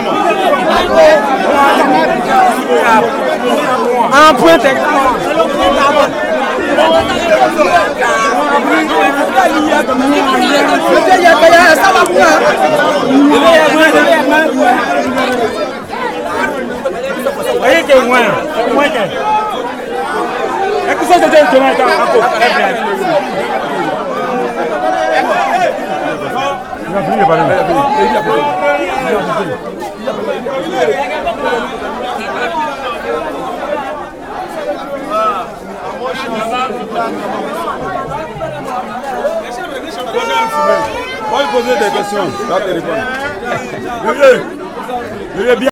gouvernement. Un point des questions,